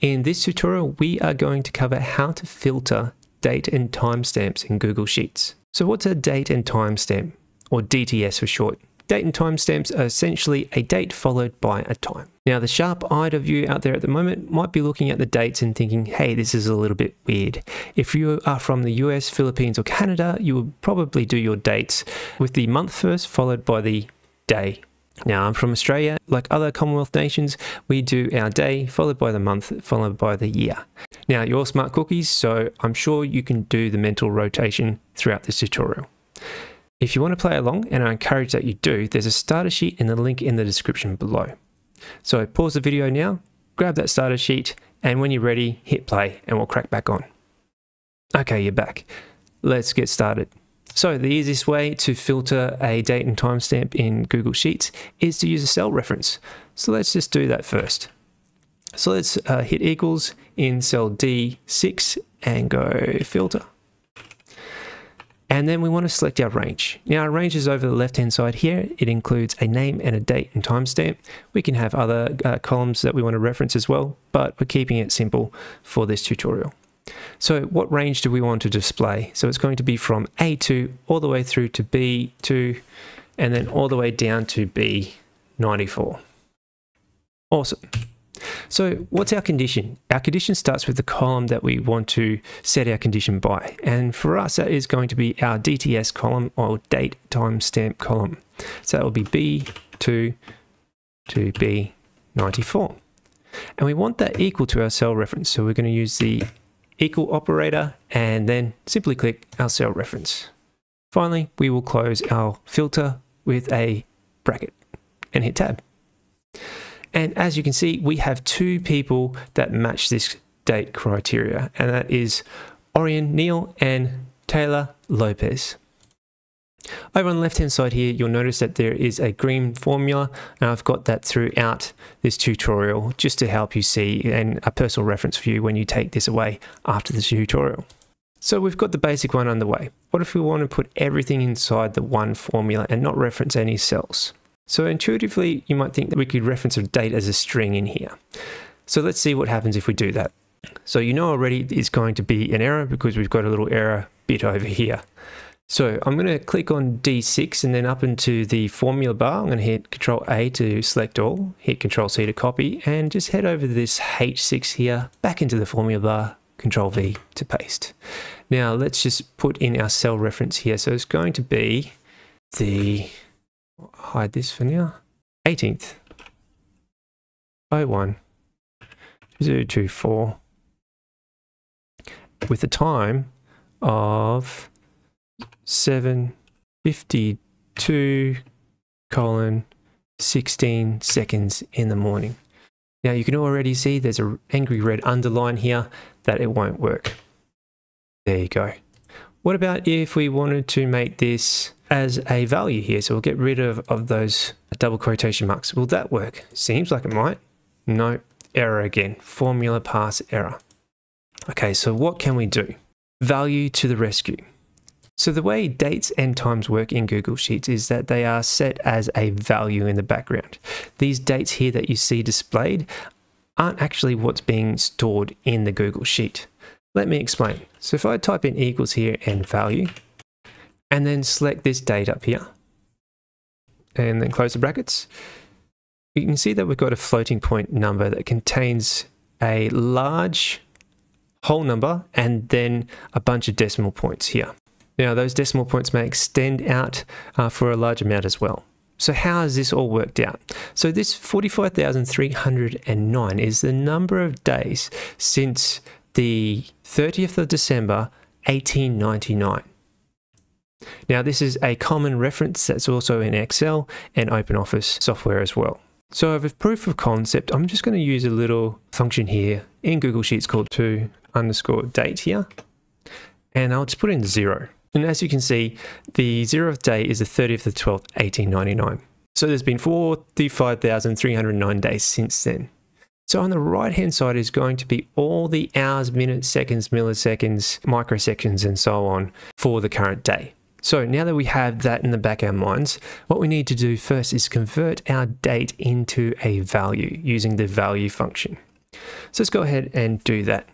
In this tutorial, we are going to cover how to filter date and timestamps in Google Sheets. So what's a date and timestamp, or DTS for short? Date and timestamps are essentially a date followed by a time. Now, the sharp-eyed of you out there at the moment might be looking at the dates and thinking, hey, this is a little bit weird. If you are from the US, Philippines, or Canada, you will probably do your dates with the month first followed by the day. Now, I'm from Australia. Like other Commonwealth nations, we do our day followed by the month followed by the year. Now, you're all smart cookies, so I'm sure you can do the mental rotation throughout this tutorial. If you want to play along, and I encourage that you do, there's a starter sheet and the link in the description below. So pause the video now, grab that starter sheet, and when you're ready, hit play and we'll crack back on. Okay, you're back. Let's get started. So the easiest way to filter a date and timestamp in Google Sheets is to use a cell reference. So let's just do that first. So let's hit equals in cell D6 and go filter. And then we want to select our range. Now, our range is over the left-hand side here. It includes a name and a date and timestamp. We can have other columns that we want to reference as well, but we're keeping it simple for this tutorial. So what range do we want to display? So it's going to be from A2 all the way through to B2, and then all the way down to B94. Awesome. So what's our condition? Our condition starts with the column that we want to set our condition by. And for us, that is going to be our DTS column, or date timestamp column. So that will be B2 to B94. And we want that equal to our cell reference. So we're going to use the equal operator and then simply click our cell reference. Finally, we will close our filter with a bracket and hit tab. And as you can see, we have two people that match this date criteria, and that is Orion Neal and Taylor Lopez. Over on the left-hand side here, you'll notice that there is a green formula, and I've got that throughout this tutorial just to help you see and a personal reference for you when you take this away after this tutorial. So we've got the basic one underway. What if we want to put everything inside the one formula and not reference any cells? So intuitively, you might think that we could reference a date as a string in here. So let's see what happens if we do that. So you know already it's going to be an error because we've got a little error bit over here. So I'm going to click on D6 and then up into the formula bar. I'm going to hit Control A to select all, hit Control C to copy, and just head over to this H6 here, back into the formula bar, Control V to paste. Now let's just put in our cell reference here. So it's going to be the... hide this for now. 18th, 01, 024, with a time of 7:52:16 in the morning. Now you can already see there's an angry red underline here that it won't work. There you go. What about if we wanted to make this as a value here? So we'll get rid of those double quotation marks. Will that work? Seems like it might. No, error again. Formula pass error. Okay, so what can we do? Value to the rescue. So the way dates and times work in Google Sheets is that they are set as a value in the background. These dates here that you see displayed aren't actually what's being stored in the Google Sheet. Let me explain. So if I type in equals here and value, and then select this date up here, and then close the brackets, you can see that we've got a floating point number that contains a large whole number and then a bunch of decimal points here. Now those decimal points may extend out for a large amount as well. So how has this all worked out? So this 45,309 is the number of days since the 30th of December, 1899. Now this is a common reference that's also in Excel and OpenOffice software as well. So as proof of concept, I'm just going to use a little function here in Google Sheets called to_date here. And I'll just put in 0. And as you can see, the 0th day is the 30th of 12th, 1899. So there's been 45,309 days since then. So on the right-hand side is going to be all the hours, minutes, seconds, milliseconds, microseconds, and so on for the current day. So now that we have that in the back of our minds, what we need to do first is convert our date into a value using the value function. So let's go ahead and do that.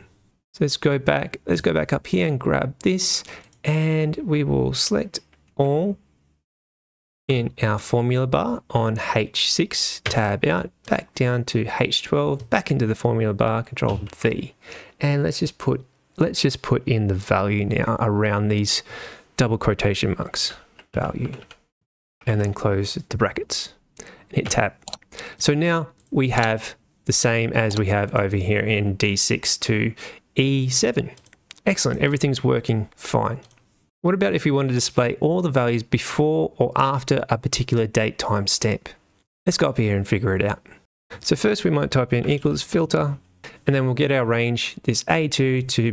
So let's go back up here and grab this, and we will select all in our formula bar on H6, tab out, back down to H12, back into the formula bar, control V. And let's just put in the value now around these double quotation marks, value, and then close the brackets and hit tab. So now we have the same as we have over here in D6 to E7. Excellent, everything's working fine. What about if we want to display all the values before or after a particular date timestamp? Let's go up here and figure it out. So first we might type in equals filter, and then we'll get our range, this A2 to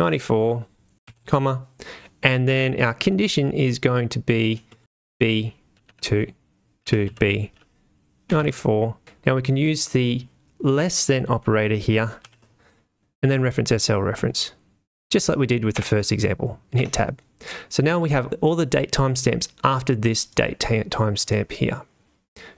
B94, comma, and then our condition is going to be B2 to B94. Now we can use the less than operator here and then reference SL reference, just like we did with the first example, and hit tab. So now we have all the date timestamps after this date timestamp here.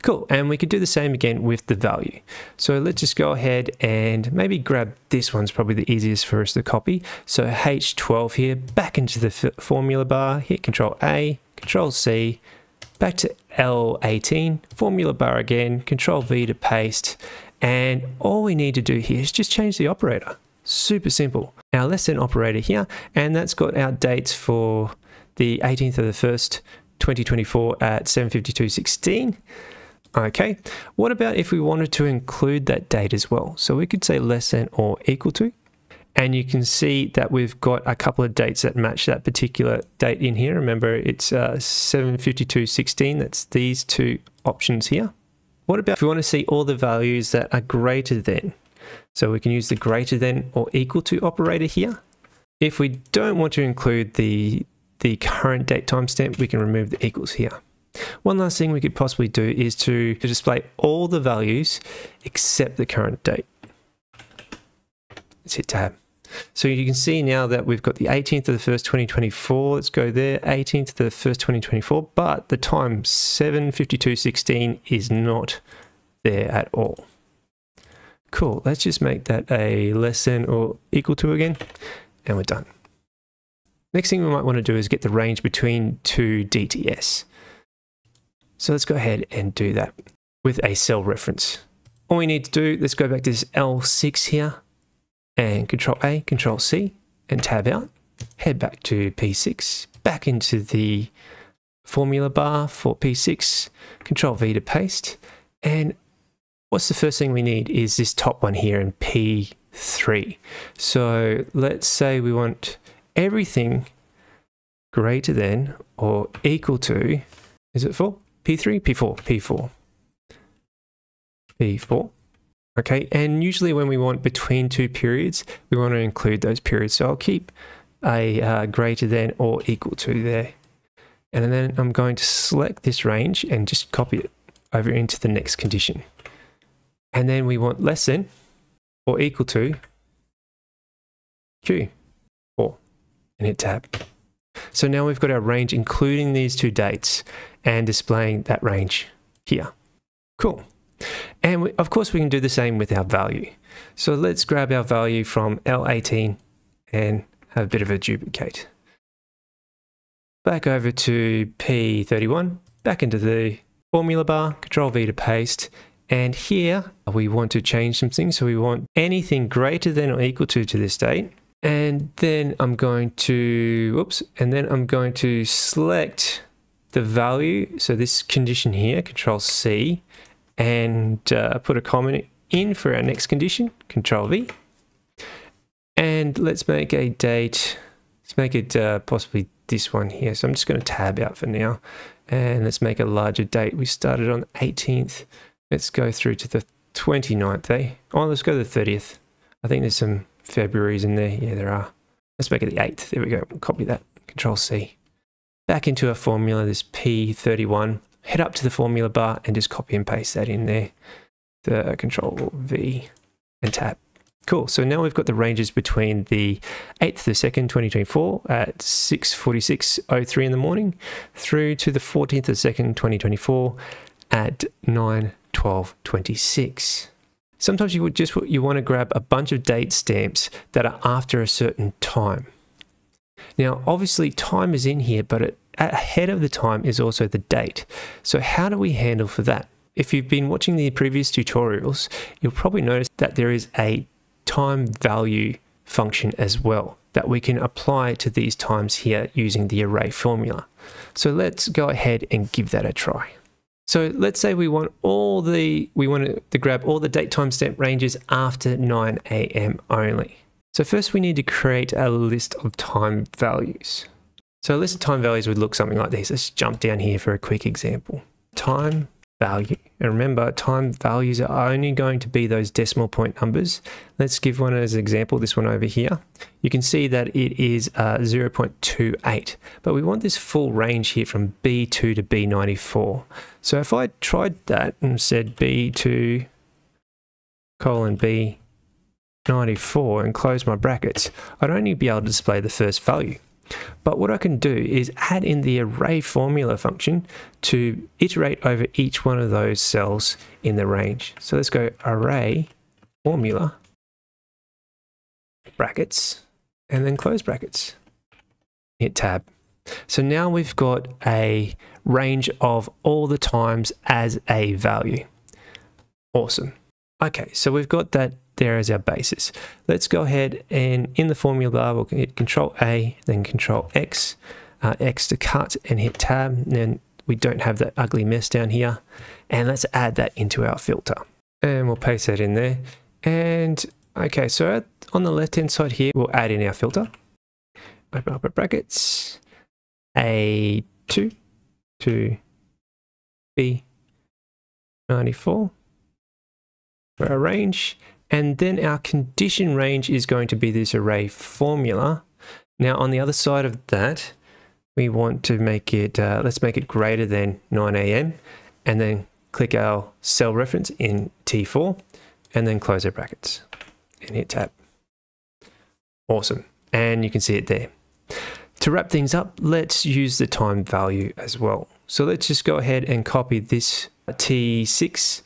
Cool, and we could do the same again with the value. So let's just go ahead and maybe grab this one's probably the easiest for us to copy. So H12 here, back into the formula bar, hit Control A, Control C, back to L18, formula bar again, Control V to paste, and all we need to do here is just change the operator. Super simple. Our less than operator here, and that's got our dates for the 18th of the 1st, 2024 at 7:52:16. Okay, what about if we wanted to include that date as well? So we could say less than or equal to, and you can see that we've got a couple of dates that match that particular date in here. Remember, it's 7:52:16. That's these two options here. What about if we want to see all the values that are greater than? So we can use the greater than or equal to operator here. If we don't want to include the current date timestamp, we can remove the equals here. One last thing we could possibly do is to display all the values except the current date. Let's hit tab. So you can see now that we've got the 18th of the 1st, 2024. Let's go there, 18th of the 1st, 2024, but the time 7:52:16 is not there at all. Cool, let's just make that a less than or equal to again, and we're done. Next thing we might want to do is get the range between two DTS. So let's go ahead and do that with a cell reference. All we need to do, let's go back to this L6 here, and Control A, Control C, and tab out. Head back to P6, back into the formula bar for P6, Control V to paste, and what's the first thing we need is this top one here in P3. So let's say we want everything greater than or equal to, is it 4? P3, P4, P4, P4. Okay, and usually when we want between two periods, we want to include those periods. So I'll keep a greater than or equal to there. And then I'm going to select this range and just copy it over into the next condition. And then we want less than or equal to Q4, and hit tab. So now we've got our range including these two dates and displaying that range here. Cool. And we, of course, we can do the same with our value. So let's grab our value from L18 and have a bit of a duplicate. Back over to P31, back into the formula bar, Control V to paste. And here we want to change some things. So we want anything greater than or equal to this date. And then I'm going to, whoops, and then I'm going to select the value. So this condition here, Control C, and put a comment in for our next condition, Control V. And let's make a date. Let's make it possibly this one here. So I'm just going to tab out for now. And let's make a larger date. We started on the 18th. Let's go through to the 29th, eh? Oh, let's go to the 30th. I think there's some Februaries in there. Yeah, there are. Let's make it the 8th. There we go. Copy that. Control C. Back into our formula, this P31. Head up to the formula bar and just copy and paste that in there. The Control V and tab. Cool. So now we've got the ranges between the 8th of the 2nd, 2024 at 6:46:03 in the morning through to the 14th of the 2nd, 2024 at 9:12:26. Sometimes you would just want to grab a bunch of date stamps that are after a certain time. Now, obviously time is in here, but ahead of the time is also the date. So how do we handle for that? If you've been watching the previous tutorials, you'll probably notice that there is a time value function as well that we can apply to these times here using the array formula. So let's go ahead and give that a try. So let's say we want to grab all the date timestamp ranges after 9 a.m. only. So first we need to create a list of time values. So a list of time values would look something like this. Let's jump down here for a quick example. Time value. And remember, time values are only going to be those decimal point numbers. Let's give one as an example, this one over here. You can see that it is 0.28, but we want this full range here from B2 to B94. So if I tried that and said B2 colon B94 and close my brackets, I'd only be able to display the first value. But what I can do is add in the array formula function to iterate over each one of those cells in the range. So let's go array formula brackets and then close brackets. Hit tab. So now we've got a range of all the times as a value. Awesome. Okay, so we've got that there as our basis. Let's go ahead and in the formula bar, we'll hit Control A, then Control X, X to cut and hit tab. And then we don't have that ugly mess down here. And let's add that into our filter. And we'll paste that in there. And okay, so on the left-hand side here, we'll add in our filter. Open up our brackets, A2 to B94 for our range. And then our condition range is going to be this array formula. Now on the other side of that, we want to make it, let's make it greater than 9 a.m. and then click our cell reference in T4 and then close our brackets and hit tab. Awesome. And you can see it there. To wrap things up, let's use the time value as well. So let's just go ahead and copy this T6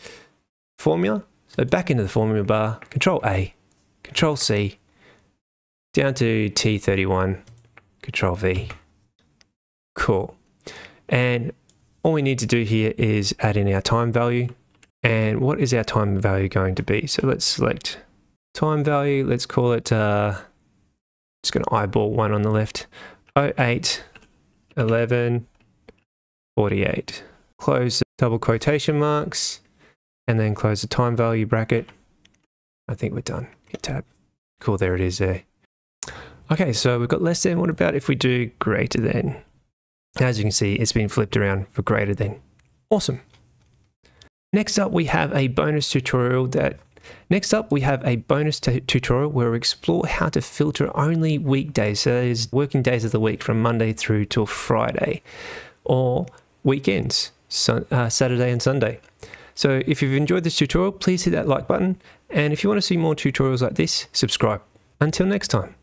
formula. So back into the formula bar, Control A, Control C, down to T31, Control V. Cool. And all we need to do here is add in our time value. And what is our time value going to be? So let's select time value. Let's call it, just going to eyeball one on the left, 08, 11, 48. Close the double quotation marks. And then close the time value bracket. I think we're done. Hit tab. Cool, there it is there. Okay, so we've got less than. What about if we do greater than? As you can see, it's been flipped around for greater than. Awesome. Next up, we have a bonus tutorial where we explore how to filter only weekdays. So that is working days of the week from Monday through till Friday, or weekends, Saturday and Sunday. So if you've enjoyed this tutorial, please hit that like button. And if you want to see more tutorials like this, subscribe. Until next time.